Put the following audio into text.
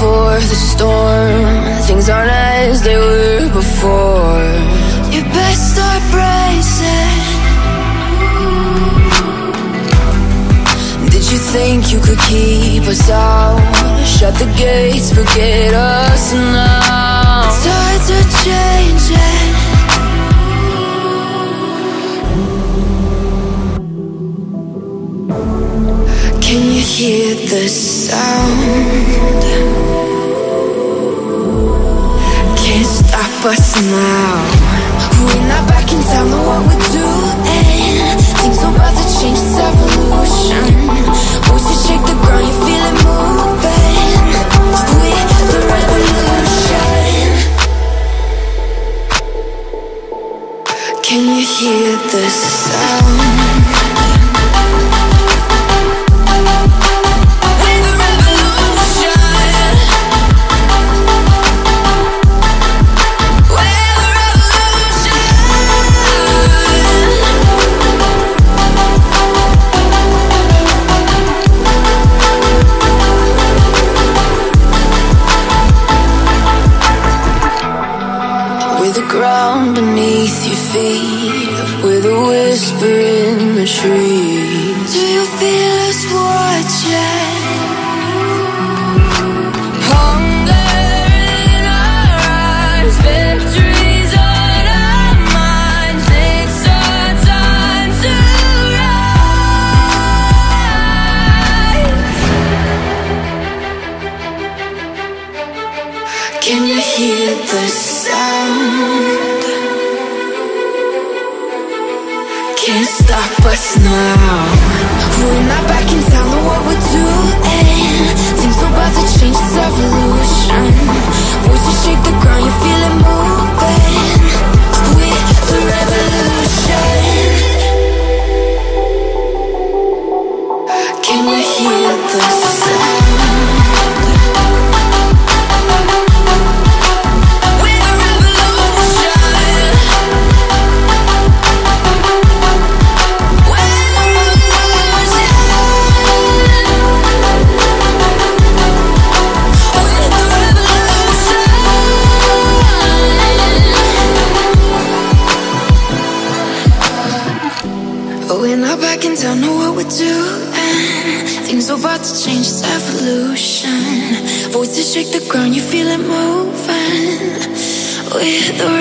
before the storm. Things aren't as they were before. You best start bracing. Did you think you could keep us out? Shut the gates, forget us now. Tides are changing. Can you hear the sound? Can't stop us now. We're not back in town, know what we're doing. Things are about to change, it's evolution. Once you shake the ground, you feel it moving. We're the revolution. Can you hear the sound? Shake the ground, you feel it moving. We're the